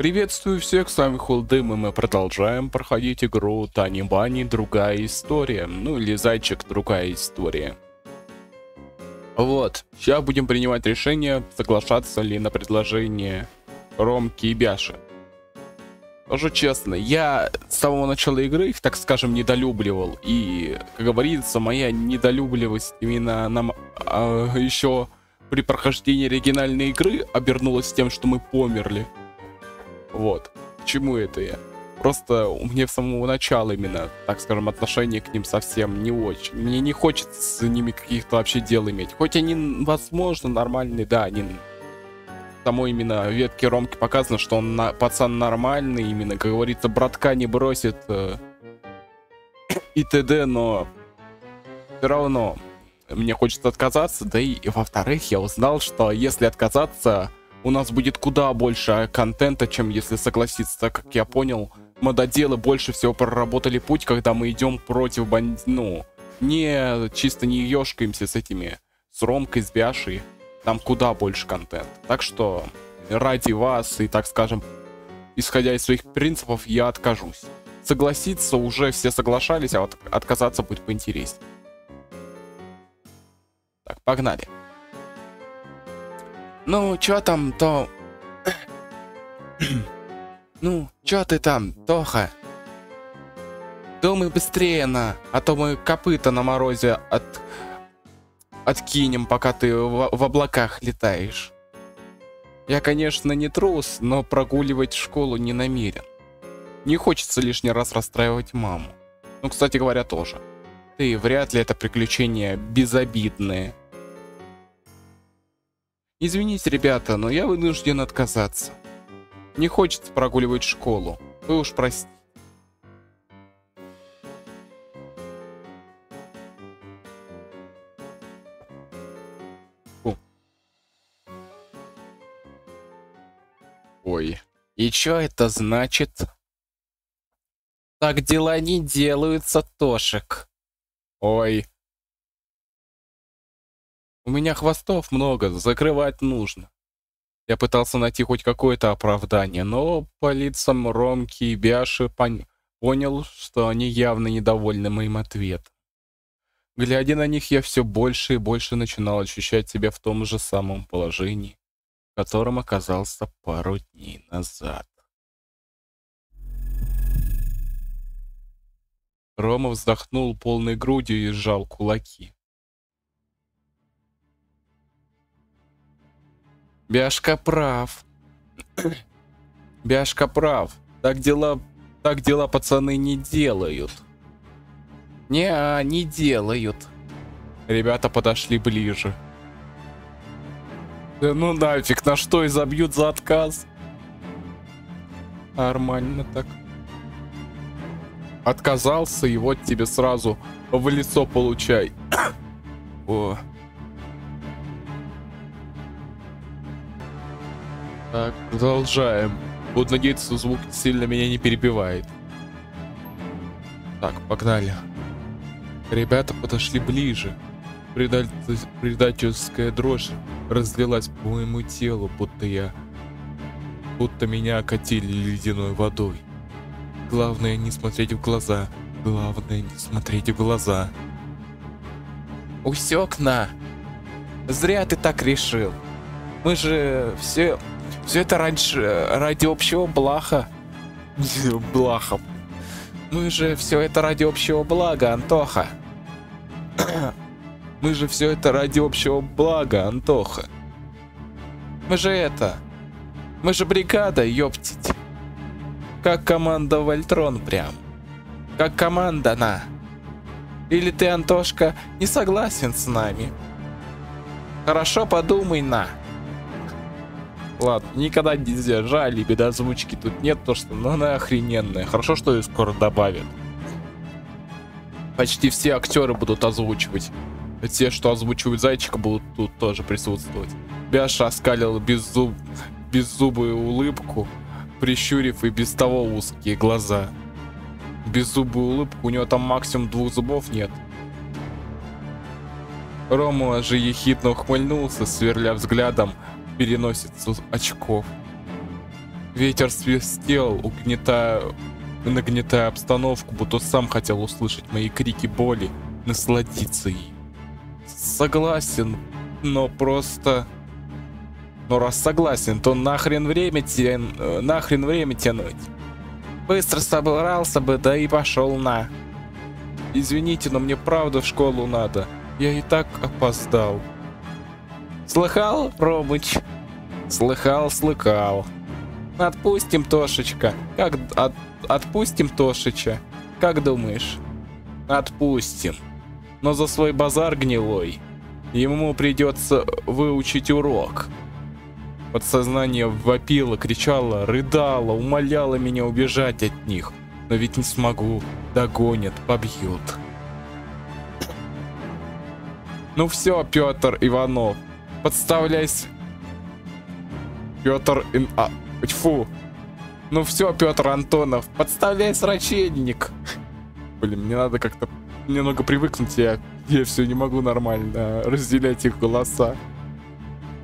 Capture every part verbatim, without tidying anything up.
Приветствую всех, с вами Холдем, и мы продолжаем проходить игру Тани Бани Другая История, ну или Зайчик Другая История. Вот, сейчас будем принимать решение, соглашаться ли на предложение Ромки и Бяши. Скажу честно, я с самого начала игры их, так скажем, недолюбливал, и, как говорится, моя недолюбливость именно нам а, еще при прохождении оригинальной игры обернулась тем, что мы померли. Вот, к чему это я? Просто у меня с самого начала именно, так скажем, отношение к ним совсем не очень. Мне не хочется с ними каких-то вообще дел иметь. Хоть они, возможно, нормальные, да, они... В самой именно ветке Ромки показано, что он на... пацан нормальный, именно, как говорится, братка не бросит э... и т.д., но все равно мне хочется отказаться. Да и, и во-вторых, я узнал, что если отказаться... У нас будет куда больше контента, чем если согласиться. Так как я понял, мододелы больше всего проработали путь, когда мы идем против банд... Ну, не чисто не ёшкаемся с этими, с Ромкой, с Бяшей. Там куда больше контента. Так что ради вас и, так скажем, исходя из своих принципов, я откажусь. Согласиться уже все соглашались, а вот отказаться будет поинтереснее. Так, погнали. Ну, чё там, то... ну, чё ты там, Тоха? Думай быстрее, на, а то мы копыта на морозе от... откинем, пока ты в, в облаках летаешь. Я, конечно, не трус, но прогуливать школу не намерен. Не хочется лишний раз расстраивать маму. Ну, кстати говоря, тоже. Да и вряд ли это приключения безобидные. Извините, ребята, но я вынужден отказаться. Не хочется прогуливать школу. Вы уж простите. Фу. Ой. И чё это значит? Так дела не делаются, Тошек. Ой. У меня хвостов много, закрывать нужно. Я пытался найти хоть какое-то оправдание, но по лицам Ромки и Бяши пон... понял, что они явно недовольны моим ответом. Глядя на них, я все больше и больше начинал ощущать себя в том же самом положении, в котором оказался пару дней назад. Рома вздохнул полной грудью и сжал кулаки. Бяшка прав. Бяшка прав. Так дела, так дела пацаны не делают. Не-а, не делают. Ребята подошли ближе. Да ну нафиг, на что и забьют за отказ? Нормально так. Отказался, и вот тебе сразу в лицо получай. О. Так, продолжаем. Буду надеяться, звук сильно меня не перебивает. Так, погнали. Ребята подошли ближе. Предаль... Предательская дрожь разлилась по моему телу, будто я... Будто меня окатили ледяной водой. Главное не смотреть в глаза. Главное не смотреть в глаза. Усёк на! Зря ты так решил. Мы же все... Все это раньше ради общего блага. Блага. Мы же все это ради общего блага, Антоха. Мы же все это ради общего блага, Антоха. Мы же это. Мы же бригада, ёптить. Как команда Вольтрон прям. Как команда на. Или ты, Антошка, не согласен с нами? Хорошо подумай на. Ладно, никогда нельзя, жаль, бедозвучки тут нет, то что ну, она охрененная. Хорошо, что ее скоро добавят. Почти все актеры будут озвучивать. Те, что озвучивают Зайчика, будут тут тоже присутствовать. Бяша оскалил беззуб... беззубую улыбку, прищурив и без того узкие глаза. Беззубую улыбку, у него там максимум двух зубов нет. Рома же ехидно ухмыльнулся, сверля взглядом переносицу очков. Ветер свистел, угнетая, нагнетая обстановку, будто сам хотел услышать мои крики боли, насладиться ей. Согласен, но просто... Но раз согласен, то нахрен время те... нахрен время тянуть. Быстро собрался бы, да и пошел на. Извините, но мне правда в школу надо. Я и так опоздал. Слыхал, Ромыч? Слыхал, слыхал. Отпустим Тошечка. Как... От... Отпустим Тошича. Как думаешь? Отпустим. Но за свой базар гнилой ему придется выучить урок. Подсознание вопило, кричало, рыдало, умоляло меня убежать от них. Но ведь не смогу. Догонят, побьют. Ну все, Петр Иванов, подставляйся. Петр... Ин... А, тьфу. Ну все, Петр Антонов, подставляй срачельник. Блин, мне надо как-то немного привыкнуть. Я, я все не могу нормально разделять их голоса.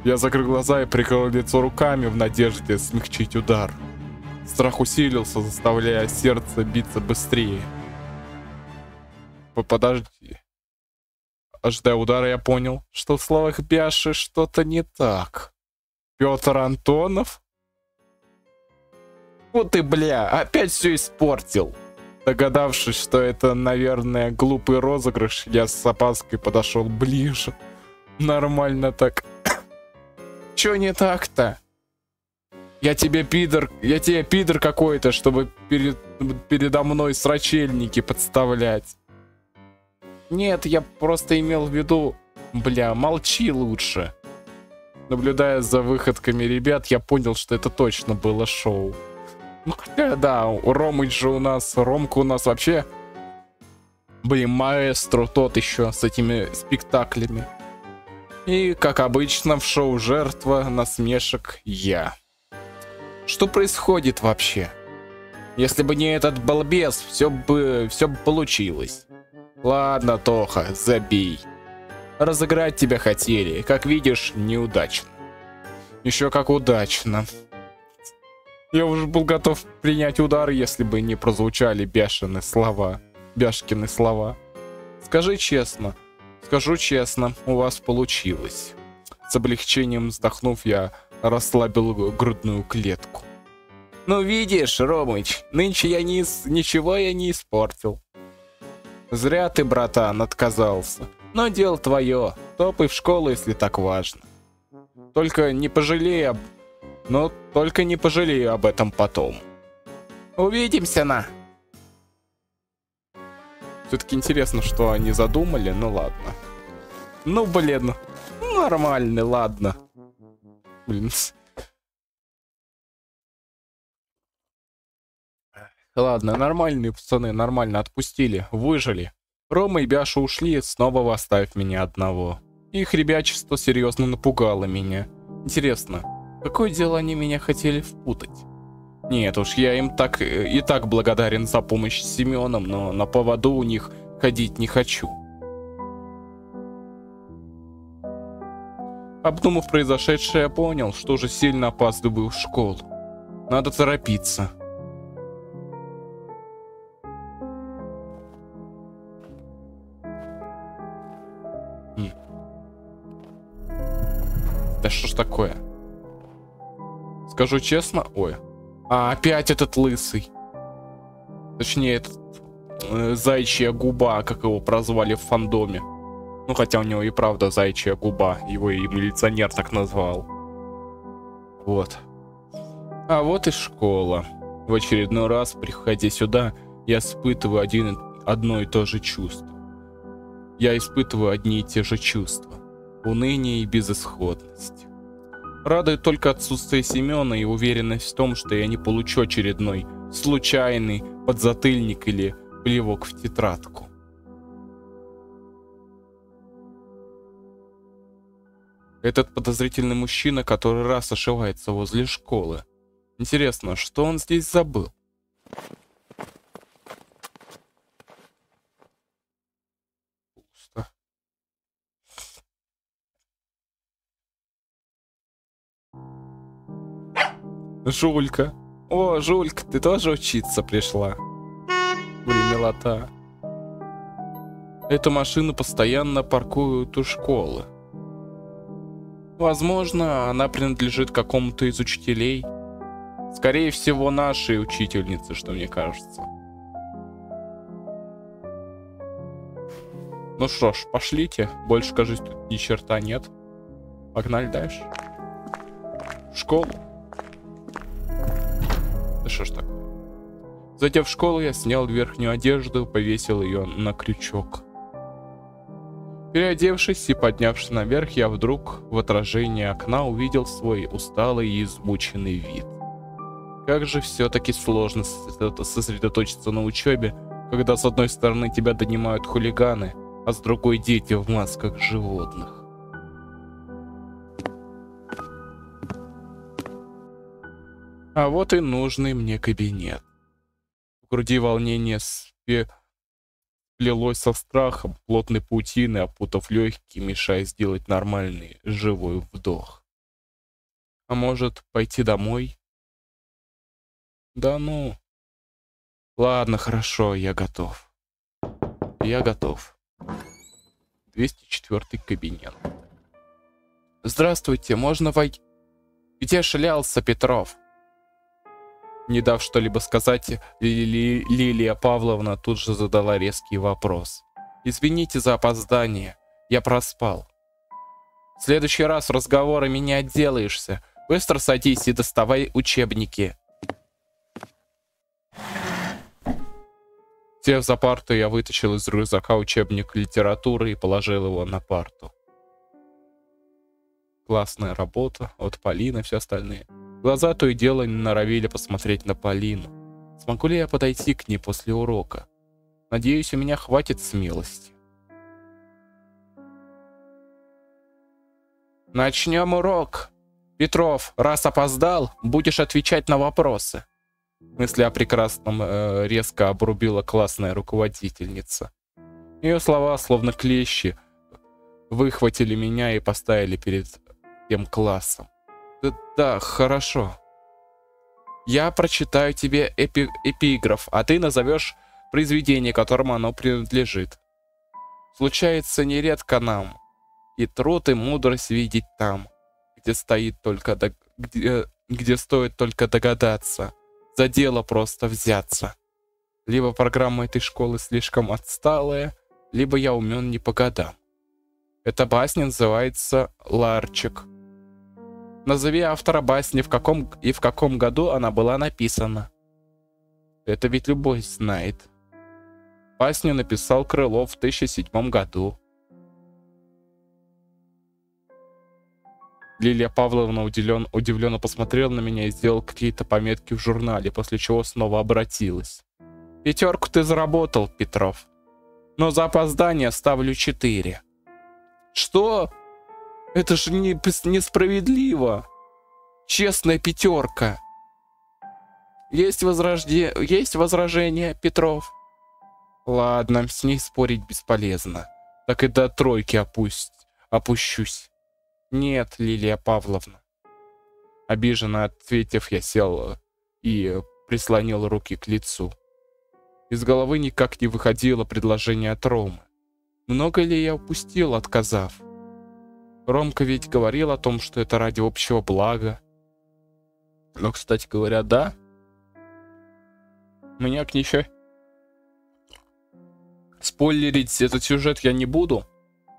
Я закрыл глаза и прикрыл лицо руками в надежде смягчить удар. Страх усилился, заставляя сердце биться быстрее. Подожди. Ожидая удара, я понял, что в словах Бяши что-то не так. Петр Антонов? Вот ты, бля, опять все испортил. Догадавшись, что это, наверное, глупый розыгрыш, я с опаской подошел ближе. Нормально так. Чё не так-то? Я тебе пидор, я тебе пидор какой-то, чтобы перед, передо мной срачельники подставлять. Нет, я просто имел в виду... Бля, молчи лучше. Наблюдая за выходками ребят, я понял, что это точно было шоу. Ну хотя, да, у Ромы же у нас, Ромка у нас вообще... Блин, маэстро тот еще с этими спектаклями. И, как обычно, в шоу жертва насмешек я. Что происходит вообще? Если бы не этот балбес, все бы, все бы получилось. Ладно, Тоха, забей. Разыграть тебя хотели. Как видишь, неудачно. Еще как удачно. Я уже был готов принять удар, если бы не прозвучали бешеные слова. Бяшкины слова. Скажи честно. Скажу честно, у вас получилось. С облегчением вздохнув, я расслабил грудную клетку. Ну видишь, Ромыч, нынче я не ис... ничего я не испортил. Зря ты, братан, отказался. Но дело твое. Топай в школу, если так важно. Только не пожалей об... Но только не пожалею об этом потом. Увидимся на... Все-таки интересно, что они задумали, ну ладно. Ну, блин, нормально, ладно. Блин. Ладно, нормальные пацаны, нормально отпустили, выжили. Рома и Бяша ушли, снова оставив меня одного. Их ребячество серьезно напугало меня. Интересно, какое дело они меня хотели впутать? Нет уж, я им так и так благодарен за помощь с Семеном, но на поводу у них ходить не хочу. Обдумав произошедшее, я понял, что уже сильно опаздываю в школу. Надо торопиться. Хм. Да что ж такое? Скажу честно, ой. А, опять этот лысый. Точнее, этот э, зайчья губа, как его прозвали в фандоме. Ну, хотя у него и правда зайчья губа. Его и милиционер так назвал. Вот. А вот и школа. В очередной раз, приходя сюда, я испытываю один, одно и то же чувство. Я испытываю одни и те же чувства. Уныние и безысходность. Радует только отсутствие Семена и уверенность в том, что я не получу очередной случайный подзатыльник или плевок в тетрадку. Этот подозрительный мужчина, который раз ошивается возле школы. Интересно, что он здесь забыл? Жулька. О, Жулька, ты тоже учиться пришла? Блин, милота. Эту машину постоянно паркуют у школы. Возможно, она принадлежит какому-то из учителей. Скорее всего, нашей учительнице, что мне кажется. Ну что ж, пошлите. Больше, кажется, тут ни черта нет. Погнали дальше. В школу. Да что ж такое? Зайдя в школу, я снял верхнюю одежду, повесил ее на крючок. Переодевшись и поднявшись наверх, я вдруг в отражении окна увидел свой усталый и измученный вид. Как же все-таки сложно сосредоточиться на учебе, когда с одной стороны тебя донимают хулиганы, а с другой дети в масках животных. А вот и нужный мне кабинет. В груди волнение сплелось со страхом, плотной паутины, опутав легкие, мешая сделать нормальный живой вдох. А может, пойти домой? Да ну. Ладно, хорошо, я готов. Я готов. двести четвёртый кабинет. Здравствуйте, можно войти? Где шлялся Петров? Не дав что-либо сказать, Лили... Лилия Павловна тут же задала резкий вопрос. «Извините за опоздание, я проспал». «В следующий раз разговорами не отделаешься. Быстро садись и доставай учебники». Сев за парту, я вытащил из рюкзака учебник литературы и положил его на парту. Классная работа, от Полины, все остальные. Глаза то и дело норовили посмотреть на Полину. Смогу ли я подойти к ней после урока? Надеюсь, у меня хватит смелости. Начнем урок. Петров, раз опоздал, будешь отвечать на вопросы. Мысли о прекрасном э, резко обрубила классная руководительница. Ее слова, словно клещи, выхватили меня и поставили перед тем классом. Да, хорошо. Я прочитаю тебе эпи эпиграф, а ты назовешь произведение, которому оно принадлежит. Случается нередко нам и труд, и мудрость видеть там, где стоит только дог... где... где стоит только догадаться, за дело просто взяться. Либо программа этой школы слишком отсталая, либо я умен не по годам. Эта басня называется «Ларчик». Назови автора басни, в каком и в каком году она была написана. Это ведь любой знает. Басню написал Крылов в две тысячи седьмом году. Лилия Павловна удивлен, удивленно посмотрела на меня и сделала какие-то пометки в журнале, после чего снова обратилась. Пятерку ты заработал, Петров. Но за опоздание ставлю четыре. Что? Это же не, несправедливо. Честная пятерка. Есть, возражде... Есть возражения, Петров? Ладно, с ней спорить бесполезно. Так и до тройки опусть... опущусь. Нет, Лилия Павловна. Обиженно ответив, я сел и прислонил руки к лицу. Из головы никак не выходило предложение от Ромы. Много ли я упустил, отказав? Ромка ведь говорил о том, что это ради общего блага. Но, кстати говоря, да. Меня к ничего. Спойлерить этот сюжет я не буду,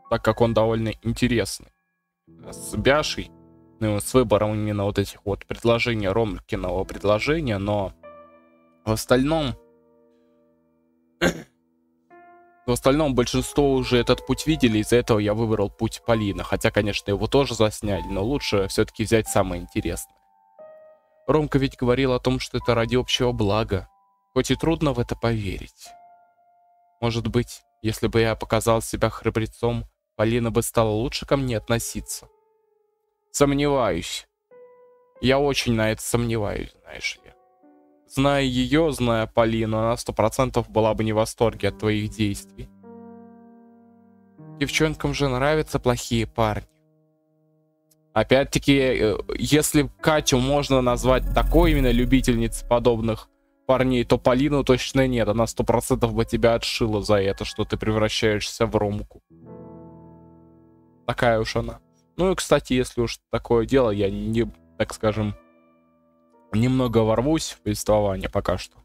так как он довольно интересный. С Бяшей, ну, с выбором именно вот этих вот предложений, Ромкиного предложения, но в остальном... В остальном большинство уже этот путь видели, из-за этого я выбрал путь Полина. Хотя, конечно, его тоже засняли, но лучше все-таки взять самое интересное. Ромка ведь говорил о том, что это ради общего блага. Хоть и трудно в это поверить. Может быть, если бы я показал себя храбрецом, Полина бы стала лучше ко мне относиться. Сомневаюсь. Я очень на это сомневаюсь, знаешь ли. Зная ее, зная Полину, она сто процентов была бы не в восторге от твоих действий. Девчонкам же нравятся плохие парни. Опять-таки, если Катю можно назвать такой именно любительницей подобных парней, то Полину точно нет. Она сто процентов бы тебя отшила за это, что ты превращаешься в Ромку. Такая уж она. Ну и, кстати, если уж такое дело, я не, так скажем, немного ворвусь в повествование пока что.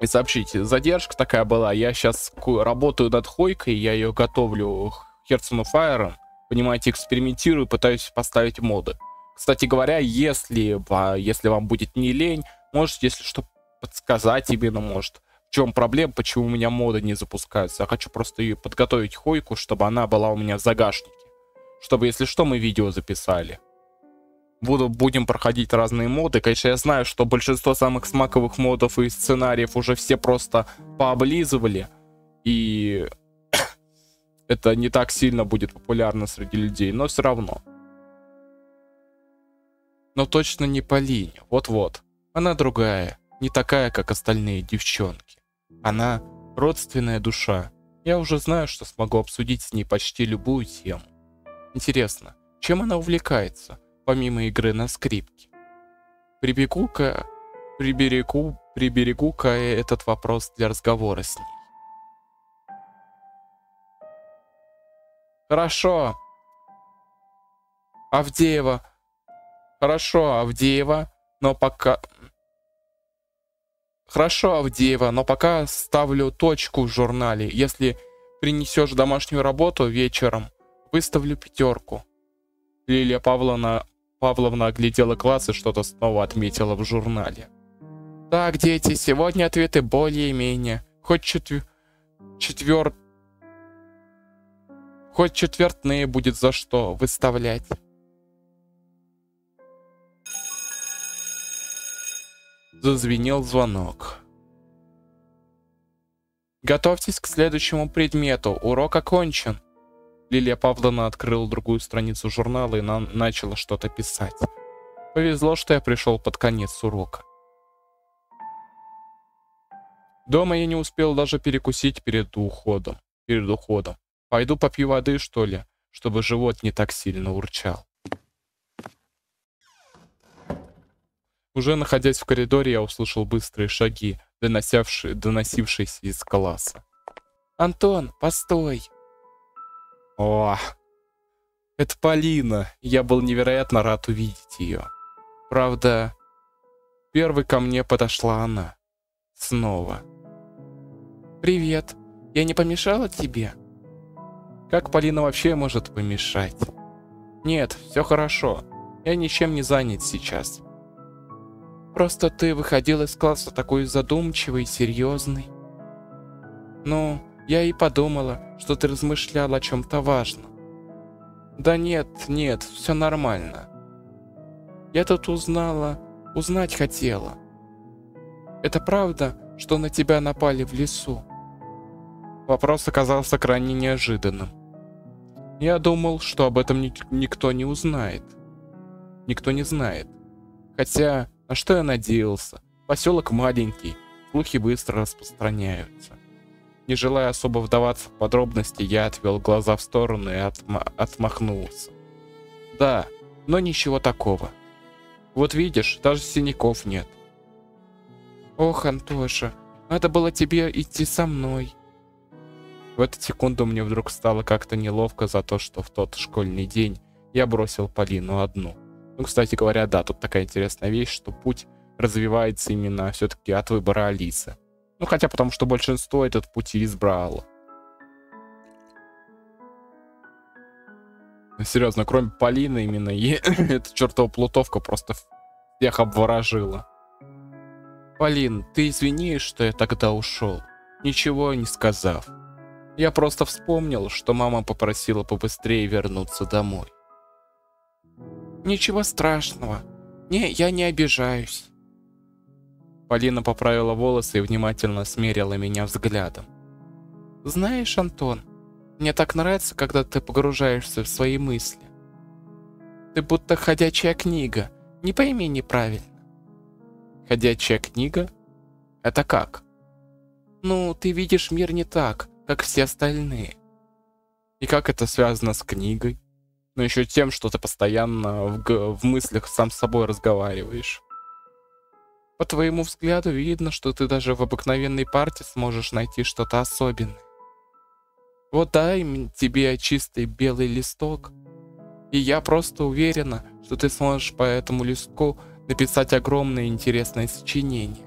И сообщите, задержка такая была. Я сейчас работаю над Хойкой, я ее готовлю Херцену Файером. Понимаете, экспериментирую, пытаюсь поставить моды. Кстати говоря, если, если вам будет не лень, можете, если что, подсказать именно, может, в чем проблема, почему у меня моды не запускаются. Я хочу просто ее подготовить Хойку, чтобы она была у меня в загашнике. Чтобы, если что, мы видео записали. Буду, будем проходить разные моды. Конечно, я знаю, что большинство самых смаковых модов и сценариев уже все просто пооблизывали. И это не так сильно будет популярно среди людей, но все равно. Но точно не Полине. Вот-вот. Она другая. Не такая, как остальные девчонки. Она родственная душа. Я уже знаю, что смогу обсудить с ней почти любую тему. Интересно, чем она увлекается? Помимо игры на скрипке. Прибегу-ка, приберегу, приберегу-ка этот вопрос для разговора с ней. Хорошо. Авдеева. Хорошо, Авдеева, но пока... Хорошо, Авдеева, но пока ставлю точку в журнале. Если принесешь домашнюю работу вечером, выставлю пятерку. Лилия Павловна... Павловна оглядела класс и что-то снова отметила в журнале. Так, дети, сегодня ответы более-менее. Хоть четвер... четвер... Хоть четвертные будет за что выставлять. Зазвенел звонок. Готовьтесь к следующему предмету. Урок окончен. Лилия Павловна открыла другую страницу журнала и на начала что-то писать. Повезло, что я пришел под конец урока. Дома я не успел даже перекусить перед уходом. Перед уходом. Пойду попью воды, что ли, чтобы живот не так сильно урчал. Уже находясь в коридоре, я услышал быстрые шаги, доносившиеся из класса. «Антон, постой!» О, это Полина. Я был невероятно рад увидеть ее. Правда, первой ко мне подошла она. Снова. Привет. Я не помешала тебе? Как Полина вообще может помешать? Нет, все хорошо. Я ничем не занят сейчас. Просто ты выходил из класса такой задумчивый и серьезный. Ну... Я и подумала, что ты размышлял о чем-то важном. Да нет, нет, все нормально. Я тут узнала, узнать хотела. Это правда, что на тебя напали в лесу? Вопрос оказался крайне неожиданным. Я думал, что об этом ник- никто не узнает. Никто не знает. Хотя, на что я надеялся? Поселок маленький, слухи быстро распространяются. Не желая особо вдаваться в подробности, я отвел глаза в сторону и отма- отмахнулся. Да, но ничего такого. Вот видишь, даже синяков нет. Ох, Антоша, надо было тебе идти со мной. В эту секунду мне вдруг стало как-то неловко за то, что в тот школьный день я бросил Полину одну. Ну, кстати говоря, да, тут такая интересная вещь, что путь развивается именно все-таки от выбора Алисы. Ну, хотя потому, что большинство этот путь избрало. Серьезно, кроме Полины, именно эта чертова плутовка просто всех обворожила. Полин, ты извини, что я тогда ушел, ничего не сказав. Я просто вспомнил, что мама попросила побыстрее вернуться домой. Ничего страшного. Не, я не обижаюсь. Полина поправила волосы и внимательно смерила меня взглядом. Знаешь, Антон, мне так нравится, когда ты погружаешься в свои мысли. Ты будто ходячая книга, не пойми неправильно. Ходячая книга? Это как? Ну, ты видишь мир не так, как все остальные. И как это связано с книгой? но еще тем, что ты постоянно в, в мыслях сам с собой разговариваешь. По твоему взгляду видно, что ты даже в обыкновенной партии сможешь найти что-то особенное. Вот дай тебе чистый белый листок, и я просто уверена, что ты сможешь по этому листку написать огромное интересное сочинение.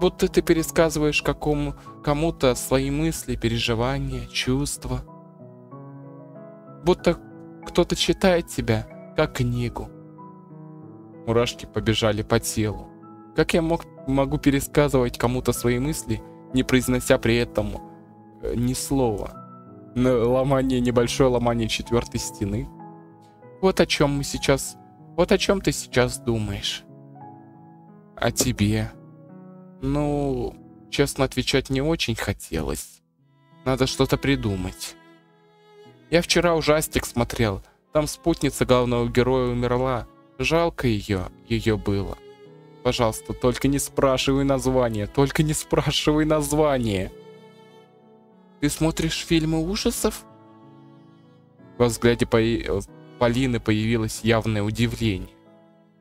Будто ты пересказываешь какому, кому-то свои мысли, переживания, чувства. Будто кто-то читает тебя, как книгу. Мурашки побежали по телу. Как я мог, могу пересказывать кому-то свои мысли, не произнося при этом э, ни слова? Ломание, небольшое ломание четвертой стены. Вот о чем мы сейчас... Вот о чем ты сейчас думаешь. О тебе. Ну, честно отвечать не очень хотелось. Надо что-то придумать. Я вчера ужастик смотрел. Там спутница главного героя умерла. Жалко ее, ее было. Пожалуйста, только не спрашивай название, только не спрашивай название. Ты смотришь фильмы ужасов? Во взгляде по... Полины появилось явное удивление.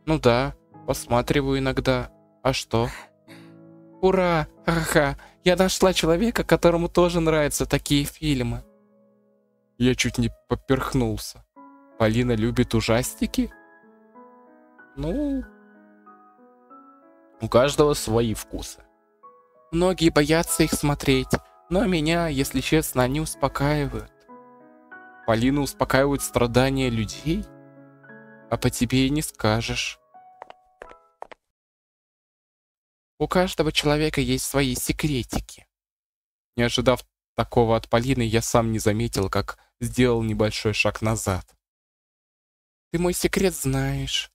Ну да, посматриваю иногда. А что? Ура! Ха-ха! Я нашла человека, которому тоже нравятся такие фильмы. Я чуть не поперхнулся. Полина любит ужастики? Ну, у каждого свои вкусы. Многие боятся их смотреть, но меня, если честно, они успокаивают. Полина успокаивает страдания людей? А по тебе и не скажешь. У каждого человека есть свои секретики. Не ожидав такого от Полины, я сам не заметил, как сделал небольшой шаг назад. Ты мой секрет знаешь.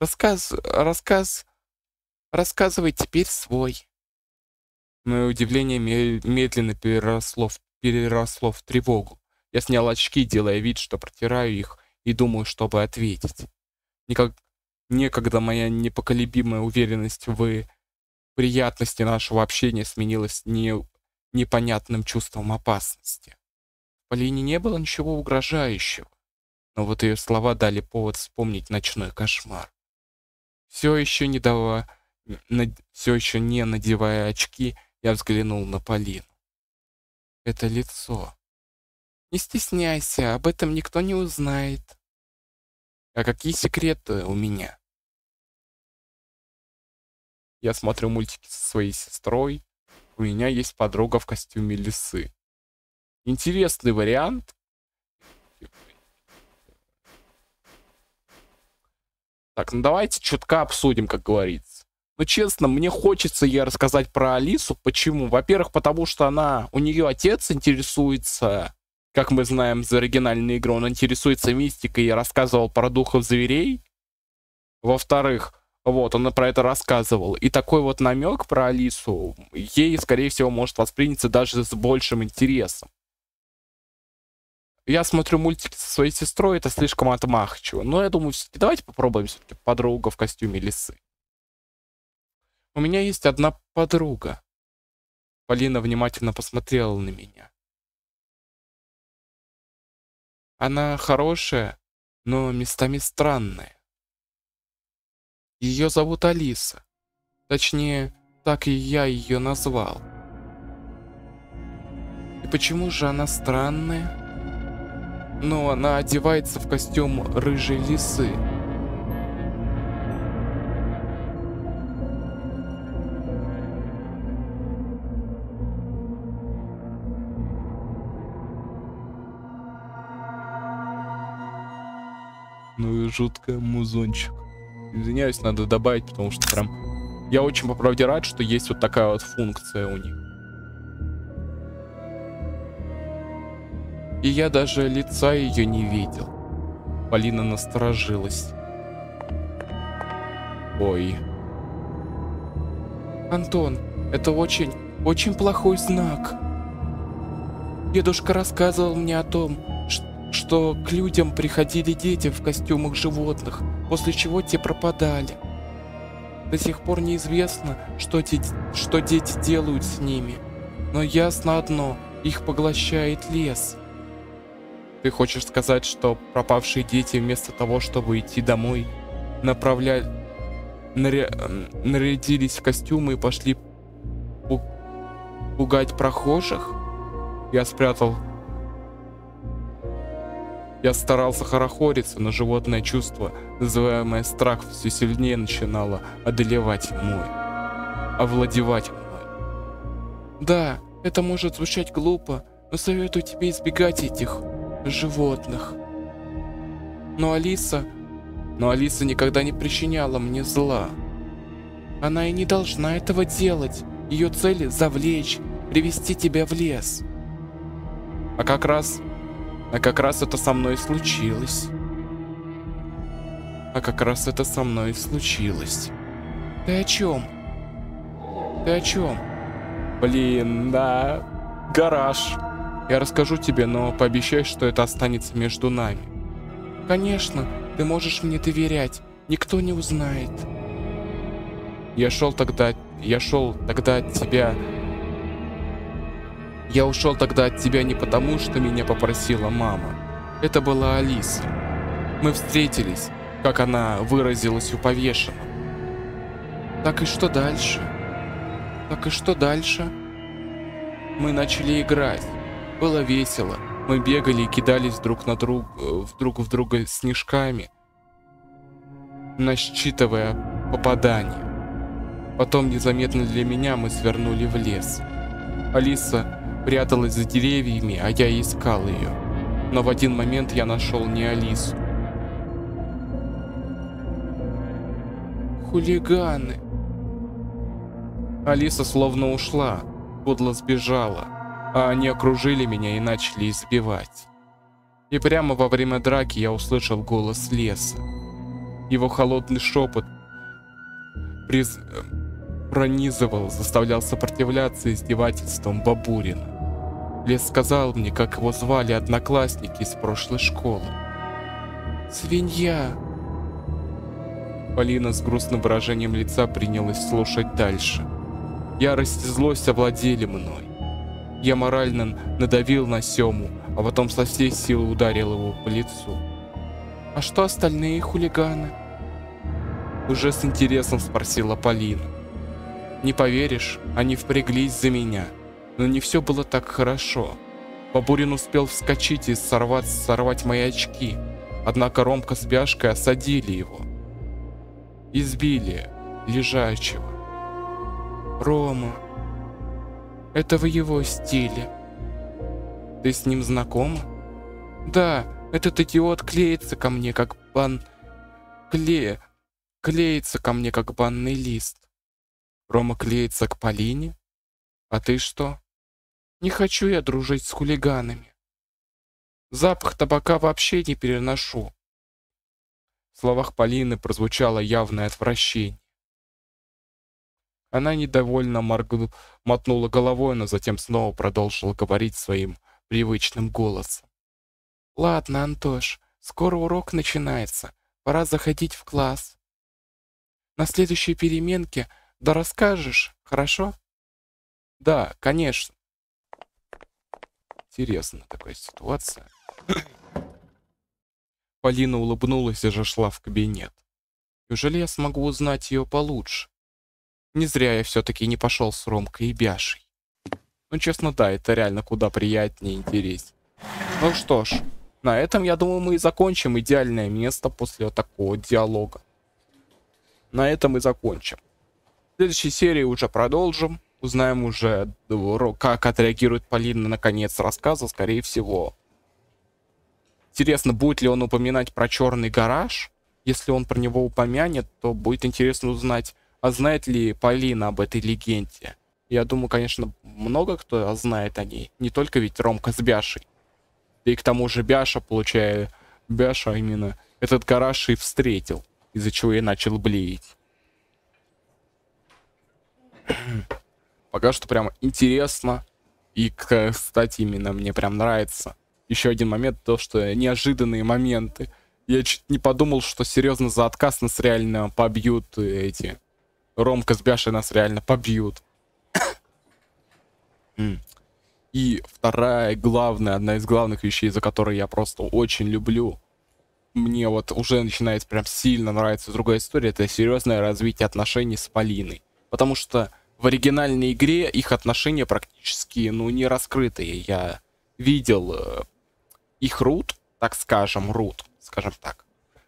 Рассказ, рассказ, рассказывай теперь свой. Мое удивление медленно переросло в, переросло в тревогу. Я снял очки, делая вид, что протираю их, и думаю, чтобы ответить. Никак, некогда моя непоколебимая уверенность в приятности нашего общения сменилась не, непонятным чувством опасности. Полине не было ничего угрожающего, но вот ее слова дали повод вспомнить ночной кошмар. Все еще не давая, над... все еще не надевая очки, я взглянул на Полину. Это лицо. Не стесняйся, об этом никто не узнает. А какие секреты у меня? Я смотрю мультики со своей сестрой. У меня есть подруга в костюме лисы. Интересный вариант. Так, ну давайте чутка обсудим, как говорится. Но честно, мне хочется ей рассказать про Алису. Почему? Во-первых, потому что она, у нее отец интересуется, как мы знаем из оригинальной игры, он интересуется мистикой и рассказывал про духов зверей. Во-вторых, вот, он про это рассказывал. И такой вот намек про Алису ей, скорее всего, может восприняться даже с большим интересом. Я смотрю мультики со своей сестрой, это слишком отмахчиво. Но я думаю, все-таки давайте попробуем все-таки подруга в костюме лисы. У меня есть одна подруга. Полина внимательно посмотрела на меня. Она хорошая, но местами странная. Ее зовут Алиса. Точнее, так и я ее назвал. И почему же она странная? Но она одевается в костюм рыжей лисы. Ну и жутко музончик. Извиняюсь, надо добавить, потому что прям... Я очень по правде рад, что есть вот такая вот функция у них. И я даже лица ее не видел. Полина насторожилась. Ой. Антон, это очень, очень плохой знак. Дедушка рассказывал мне о том, что к людям приходили дети в костюмах животных, после чего те пропадали. До сих пор неизвестно, что, де- что дети делают с ними. Но ясно одно, их поглощает лес. Ты хочешь сказать, что пропавшие дети вместо того, чтобы идти домой, направля... наря... нарядились в костюмы и пошли пу... пугать прохожих? Я спрятал... Я старался хорохориться, но животное чувство, называемое страх, все сильнее начинало одолевать мной, овладевать мной. Да, это может звучать глупо, но советую тебе избегать этих животных. Но Алиса... Но Алиса никогда не причиняла мне зла. Она и не должна этого делать. Ее цель — завлечь, привести тебя в лес. А как раз... А как раз это со мной и случилось. А как раз это со мной и случилось. Ты о чем? Ты о чем? Блин, да. Гараж. Я расскажу тебе, но пообещай, что это останется между нами. Конечно, ты можешь мне доверять. Никто не узнает. Я шел тогда... Я шел тогда от тебя... Я ушел тогда от тебя не потому, что меня попросила мама. Это была Алиса. Мы встретились, как она выразилась, у повешенного. Так и что дальше? Так и что дальше? Мы начали играть. Было весело. Мы бегали и кидались друг на друг, друг в друга снежками, насчитывая попадания. Потом незаметно для меня мы свернули в лес. Алиса пряталась за деревьями, а я искал ее. Но в один момент я нашел не Алису. Хулиганы. Алиса словно ушла, подло сбежала, а они окружили меня и начали избивать. И прямо во время драки я услышал голос леса. Его холодный шепот приз... пронизывал, заставлял сопротивляться издевательствам Бабурина. Лес сказал мне, как его звали одноклассники из прошлой школы. «Свинья!» Полина с грустным выражением лица принялась слушать дальше. Ярость и злость овладели мной. Я морально надавил на Сему, а потом со всей силы ударил его по лицу. «А что остальные хулиганы?» Уже с интересом спросила Полина. Не поверишь, они впряглись за меня. Но не все было так хорошо. Бабурин успел вскочить и сорвать, сорвать мои очки. Однако Ромка с Бяшкой осадили его. Избили лежачего. Рома. Это в его стиле. Ты с ним знакома? Да, этот идиот клеится ко мне как бан... Кле... Клеится ко мне как банный лист. Рома клеится к Полине? А ты что? Не хочу я дружить с хулиганами. Запах табака вообще не переношу. В словах Полины прозвучало явное отвращение. Она недовольно моргну... мотнула головой, но затем снова продолжила говорить своим привычным голосом. Ладно, Антош, скоро урок начинается. Пора заходить в класс. На следующей переменке... Да расскажешь, хорошо? Да, конечно. Интересная такая ситуация. Полина улыбнулась и зашла в кабинет. Неужели я смогу узнать ее получше? Не зря я все-таки не пошел с Ромкой и Бяшей. Ну, честно, да, это реально куда приятнее и интереснее. Ну что ж, на этом, я думаю, мы и закончим идеальное место после вот такого диалога. На этом и закончим. В следующей серии уже продолжим, узнаем уже, как отреагирует Полина на конец рассказа, скорее всего. Интересно, будет ли он упоминать про черный гараж? Если он про него упомянет, то будет интересно узнать, а знает ли Полина об этой легенде. Я думаю, конечно, много кто знает о ней, не только ведь Ромка с Бяшей. И к тому же Бяша, получая Бяша именно, этот гараж и встретил, из-за чего и начал блеять. Пока что прям интересно. И, кстати, именно мне прям нравится. Еще один момент, то, что неожиданные моменты. Я чуть не подумал, что серьезно за отказ нас реально побьют эти. Ромка с Бяшей нас реально побьют. И вторая, главная, одна из главных вещей, за которую я просто очень люблю, мне вот уже начинает прям сильно нравиться «Другая история», это серьезное развитие отношений с Полиной. Потому что в оригинальной игре их отношения практически, ну, не раскрытые. Я видел э, их рут, так скажем, рут, скажем так.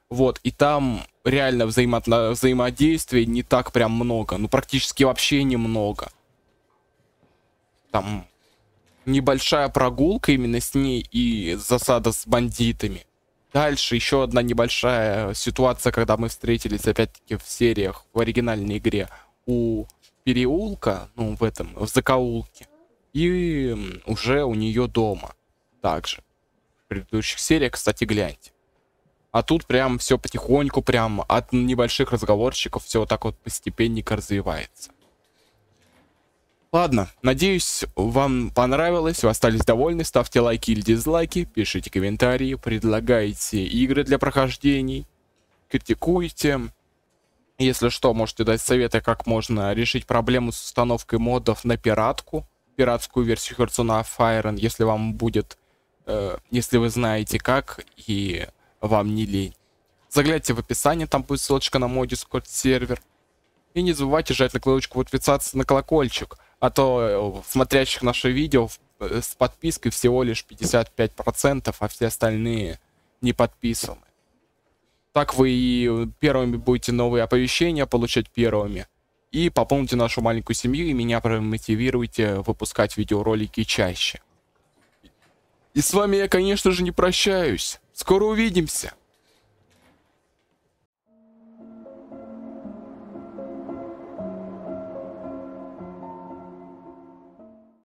Вот, и там реально взаимо- взаимодействия не так прям много. Ну, практически вообще немного. Там небольшая прогулка именно с ней и засада с бандитами. Дальше еще одна небольшая ситуация, когда мы встретились, опять-таки, в сериях, в оригинальной игре, у переулка, ну, в этом, в закоулке, и уже у нее дома также. В предыдущих сериях, кстати, гляньте. А тут прям все потихоньку, прям от небольших разговорчиков все вот так вот постепенненько развивается. Ладно, надеюсь, вам понравилось, вы остались довольны, ставьте лайки или дизлайки, пишите комментарии, предлагайте игры для прохождений, критикуйте. Если что, можете дать советы, как можно решить проблему с установкой модов на пиратку, пиратскую версию Horizon Forbidden, если вам будет, э, если вы знаете как и вам не лень. Заглядите в описание, там будет ссылочка на мой Discord сервер. И не забывайте жать на кнопочку подписаться, на колокольчик. А то смотрящих наше видео с подпиской всего лишь пятьдесят пять процентов, а все остальные не подписаны. Так вы и первыми будете новые оповещения получать первыми. И пополните нашу маленькую семью, и меня промотивируйте выпускать видеоролики чаще. И с вами я, конечно же, не прощаюсь. Скоро увидимся!